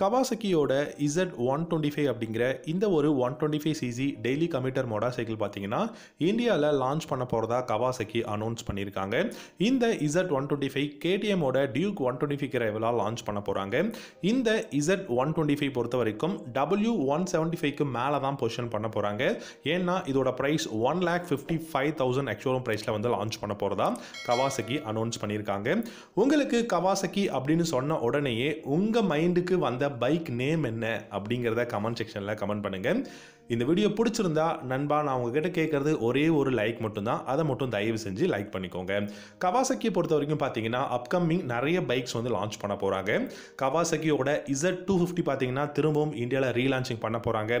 கவாசகியோட Z125 அப்படிங்கிற இந்த ஒரு 125cc daily computer motor cycle பார்த்தீங்கன்னா இந்தியாவில் லான்ச் பண்ண போகிறதா கவாசகி அனௌன்ஸ் பண்ணியிருக்காங்க. இந்த Z125 KTMோட டியூக் 125 ரைவலாக லான்ச் பண்ண போகிறாங்க. இந்த Z125 பொறுத்த வரைக்கும் W175க்கு மேலே தான் பொசிஷன் பண்ண போகிறாங்க. ஏன்னா இதோட ப்ரைஸ் 1,55,000 ஆக்சுவலும் ப்ரைஸில் வந்து லான்ச் பண்ண போகிறதா கவாசகி அனௌன்ஸ் பண்ணியிருக்காங்க. உங்களுக்கு கவாசகி அப்படின்னு சொன்ன உடனேயே உங்கள் மைண்டுக்கு வந்த பைக் நேம் என்ன அப்படிங்கிறத கமெண்ட் செக்ஷன்ல கமெண்ட் பண்ணுங்க. இந்த வீடியோ பிடிச்சிருந்தா நண்பா நான் உங்ககிட்ட கேட்கறது ஒரே ஒரு லைக் மட்டும்தான், அதை மட்டும் தயவு செஞ்சு லைக் பண்ணிக்கோங்க. கவாசகியை பொறுத்த வரைக்கும் பார்த்தீங்கன்னா அப்கமிங் நிறைய பைக்ஸ் வந்து லான்ச் பண்ண போகிறாங்க. கவாசகியோட Z250 பார்த்தீங்கன்னா திரும்பவும் இந்தியாவில் ரீலான்ச்சிங் பண்ண போகிறாங்க.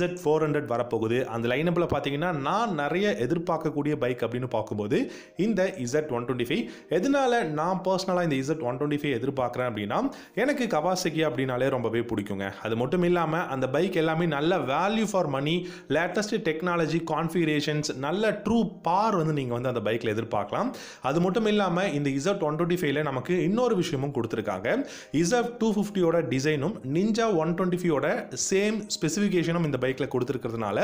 Z400 வரப்போகுது. அந்த லைனப்பில் பார்த்தீங்கன்னா நான் நிறைய எதிர்பார்க்கக்கூடிய பைக் அப்படின்னு பார்க்கும்போது இந்த Z125. எதனால நான் பர்சனலாக இந்த Z125 எதிர்பார்க்குறேன் அப்படின்னா எனக்கு கவாசகி அப்படின்னாலே ரொம்பவே பிடிக்குங்க. அது மட்டும் இல்லாமல் அந்த பைக் எல்லாமே நல்ல value for money, latest technology, configurations, நல்ல ட்ரூ பார் வந்து நீங்கள் வந்து அந்த பைக்கில் எதிர்பார்க்கலாம். அது மட்டும் இல்லாமல் இந்த Z125ல நமக்கு இன்னொரு விஷயமும் கொடுத்துருக்காங்க. Z250யோட டிசைனும் நிஞ்சா 125யோட சேம் ஸ்பெசிஃபிகேஷனும் இந்த பைக்கில் கொடுத்துருக்கிறதுனால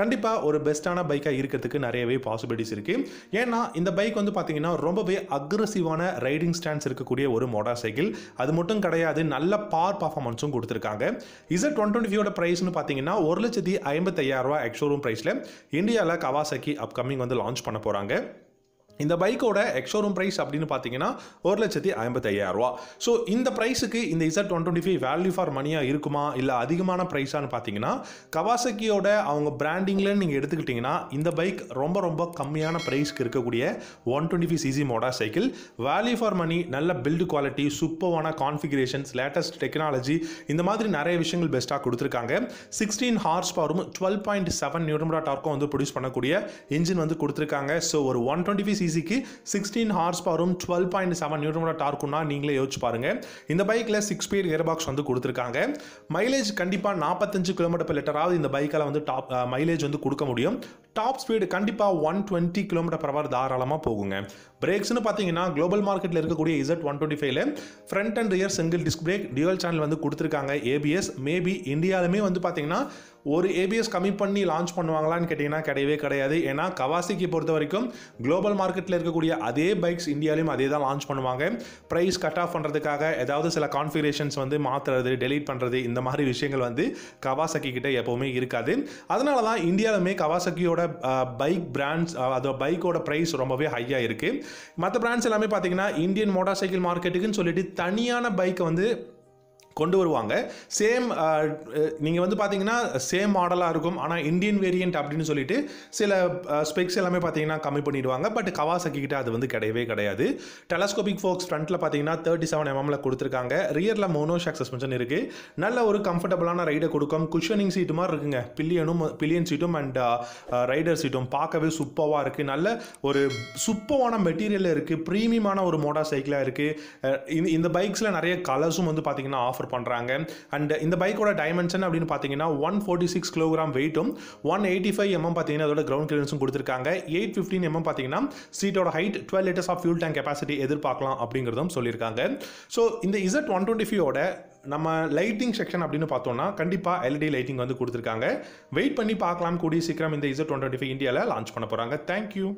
கண்டிப்பாக ஒரு பெஸ்ட்டான பைக்காக இருக்கிறதுக்கு நிறையவே பாசிபிலிட்டிஸ் இருக்குது. ஏன்னா இந்த பைக் வந்து பார்த்தீங்கன்னா ரொம்பவே அக்ரஸிவான ரைடிங் ஸ்டாண்ட்ஸ் இருக்கக்கூடிய ஒரு மோட்டார் சைக்கிள். அது மட்டும் கிடையாது, நல்ல பார் பர்ஃபார்மன்ஸும் கொடுத்துருக்காங்க. Z125யோட ப்ரைஸ்னு பார்த்தீங்கன்னா 1,55,000 எக்ஸ்ஷோரூம் ப்ரைஸில் இந்தியாவில் கவாசகி அப்கமிங் வந்து லான்ச் பண்ண போகிறாங்க. இந்த பைக்கோட எக்ஸ்ஷோரூம் ப்ரைஸ் அப்படின்னு பார்த்தீங்கன்னா 1,55,000. ஸோ இந்த ப்ரைஸுக்கு இந்த Z125 வேல்யூ ஃபார் மணியாக இருக்குமா இல்லை அதிகமான ப்ரைஸான்னு பார்த்தீங்கன்னா கவாசகியோட அவங்க பிராண்டிங்கில் நீங்கள் எடுத்துக்கிட்டிங்கன்னா இந்த பைக் ரொம்ப ரொம்ப கம்மியான ப்ரைஸ்க்கு இருக்கக்கூடிய 125cc motorcycle. Value for money, நல்ல பில்டு குவாலிட்டி, சூப்பரான கான்ஃபிகரேஷன்ஸ், லேட்டஸ்ட் டெக்னாலஜி, இந்த மாதிரி நிறைய விஷயங்கள் பெஸ்ட்டாக கொடுத்துருக்காங்க. 16 ஹார்ஸ் பவரும் 12.7 நியூட்டன் மீட்டர் டார்க்கும் வந்து ப்ரொடியூஸ் பண்ணக்கூடிய இன்ஜின் வந்து கொடுத்துருக்காங்க. ஸோ ஒரு 125cc 16 ஹார்ஸ் பவரும் 12.7 நியூட்டன் மீட்டர் டார்க்கும்னா நீங்களே யோசிச்சு பாருங்க. இந்த பைக்கில் 6-speed கியர்பாக்ஸ் வந்து கொடுத்துருக்காங்க. மைலேஜ் கண்டிப்பாக 45 km/h இந்த பைக்கால் வந்து டாப் மைலேஜ் வந்து கொடுக்க முடியும். டாப் ஸ்பீடு கண்டிப்பாக 120 km/h தாராளமாக போகுங்க. பிரேக்ஸ்னு பார்த்தீங்கன்னா குளோபல் மார்க்கெட்டில் இருக்கக்கூடிய Z125ல front and rear single disc brake, dual channel வந்து கொடுத்துருக்காங்க. ABS மேபி இந்தியாலுமே வந்து பார்த்தீங்கன்னா ஒரு ABS கம்மி பண்ணி லான்ச் பண்ணுவாங்களான்னு கேட்டிங்கன்னா கிடையவே கிடையாது. ஏன்னா கவாசகி பொறுத்த வரைக்கும் குளோபல் மார்க்கெட்டில் இருக்கக்கூடிய அதே பைக்ஸ் இந்தியாவிலையும் அதே தான் லான்ச் பண்ணுவாங்க. ப்ரைஸ் கட் ஆஃப் பண்ணுறதுக்காக ஏதாவது சில கான்ஃபிகரேஷன்ஸ் வந்து மாற்றுறது, டெலீட் பண்ணுறது, இந்த மாதிரி விஷயங்கள் வந்து கவாசகி கிட்டே எப்போவுமே இருக்காது. அதனால தான் இந்தியாவிலுமே கவாசகியோட பைக் பிராண்ட்ஸ் அதோட பைக்கோட ப்ரைஸ் ரொம்பவே ஹையாக இருக்குது. மற்ற பிராண்ட்ஸ் எல்லாமே பார்த்தீங்கன்னா இந்தியன் மோட்டார் சைக்கிள் மார்க்கெட்டுக்குன்னு சொல்லிட்டு தனியான பைக்கை வந்து கொண்டு வருவாங்க. சேம் நீங்கள் வந்து பார்த்தீங்கன்னா சேம் மாடலாக இருக்கும், ஆனால் இந்தியன் வேரியண்ட் அப்படின்னு சொல்லிட்டு சில ஸ்பெக்ஸ் எல்லாமே பார்த்தீங்கன்னா கம்மி பண்ணிடுவாங்க. பட் கவாசகி கிட்ட அது வந்து கிடையவே கிடையாது. டெலஸ்கோபிக் ஃபோக்ஸ் ஃப்ரண்ட்டில் பார்த்தீங்கன்னா 37 mmல கொடுத்துருக்காங்க. ரியரில் மோனோஷாக் சஸ்பென்ஷன் இருக்குது. நல்ல ஒரு கம்ஃபர்டபுளான ரைடை கொடுக்கும். குஷனிங் சீட்டு மாதிரி இருக்குங்க. பில்லியன் சீட்டும் அண்ட் ரைடர் சீட்டும் பார்க்கவே சூப்பராக இருக்குது. நல்ல ஒரு சூப்பரான மெட்டீரியலில் இருக்குது. ப்ரீமியமான ஒரு மோட்டார் சைக்கிளாக இருக்குது. இந்த பைக்ஸில் நிறைய கலர்ஸும் வந்து பார்த்தீங்கன்னா பண்றாங்க. அண்ட் இந்த பைக்கோட டைமென்ஷன் அப்படின்னு பார்த்தீங்கன்னா 146 kg வெயிட்டும் 185 mm பார்த்தீங்கன்னா அதோட கிரவுண்ட் கிளியரன்ஸும் கொடுத்துருக்காங்க. 815 mm பார்த்தீங்கன்னா சீட்டோட height, 12 liters of fuel tank capacity எதிர்பார்க்கலாம் அப்படிங்கிறதும் சொல்லியிருக்காங்க. ஸோ இந்த Z125யோட நம்ம லைட்டிங் செக்ஷன் அப்படின்னு பார்த்தோம்னா கண்டிப்பாக LED லைட்டிங் வந்து கொடுத்துருக்காங்க. வெயிட் பண்ணி பார்க்கலாம். கூடிய சீக்கிரம் இந்த Z125 இந்தியாவில் லான்ச் பண்ண போகிறாங்க. தேங்க்யூ.